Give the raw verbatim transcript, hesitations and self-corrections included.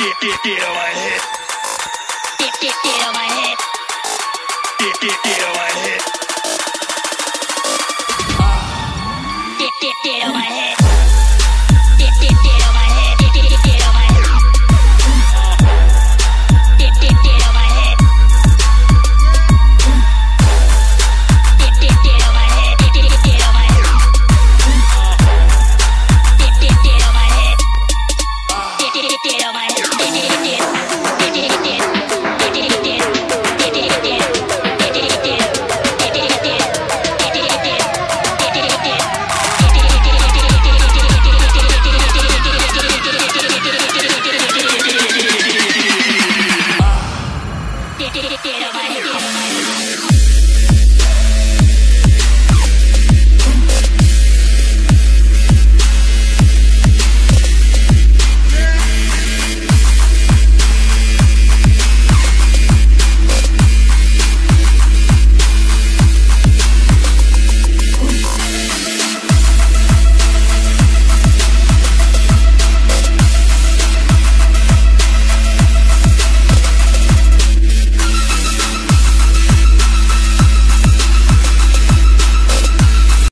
Get get get on my head. Get get get on my head. Get get get on my head. Get get get on my head. Get get get on my head. Get get get on my head. Get get get on my head. Get get get on my head. Get get get on my head. Get get get on my head. Get get get on my head. Get get get on my head. Get get get on my head. Get get get on my head.